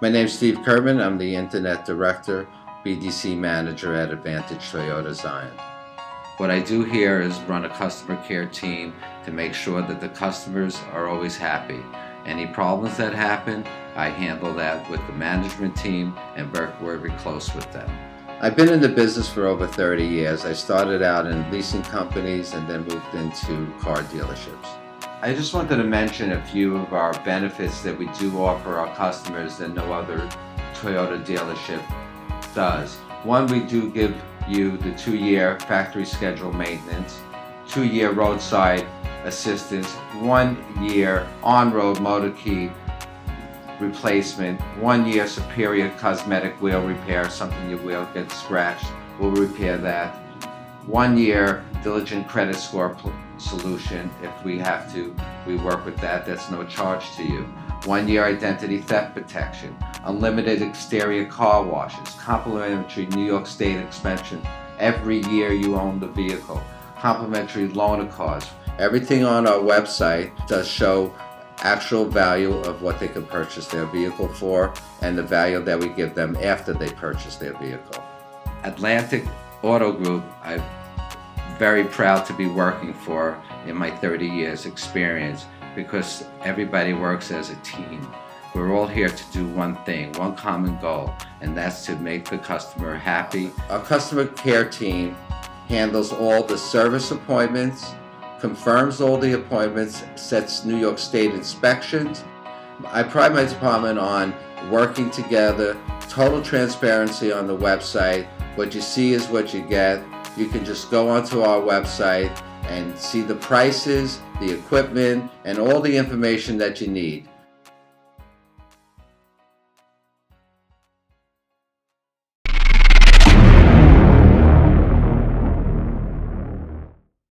My name is Steve Kirtman. I'm the Internet Director, BDC Manager at Advantage Toyota Zion. What I do here is run a customer care team to make sure that the customers are always happy. Any problems that happen, I handle that with the management team and work very close with them. I've been in the business for over 30 years. I started out in leasing companies and then moved into car dealerships. I just wanted to mention a few of our benefits that we do offer our customers that no other Toyota dealership does. One, we do give you the 2-year factory schedule maintenance, 2-year roadside assistance, 1-year on-road motor key replacement, 1-year superior cosmetic wheel repair, something your wheel gets scratched, we'll repair that. 1-year diligent credit score solution, if we have to, we work with that, that's no charge to you. 1-year identity theft protection, unlimited exterior car washes, complimentary New York State inspection every year you own the vehicle, complimentary loaner cars. Everything on our website does show actual value of what they can purchase their vehicle for and the value that we give them after they purchase their vehicle. Atlantic Auto Group, I'm very proud to be working for in my 30 years experience because everybody works as a team. We're all here to do one thing, one common goal, and that's to make the customer happy. Our customer care team handles all the service appointments, confirms all the appointments, sets New York State inspections. I pride my department on working together, total transparency on the website. What you see is what you get. You can just go onto our website and see the prices, the equipment, and all the information that you need.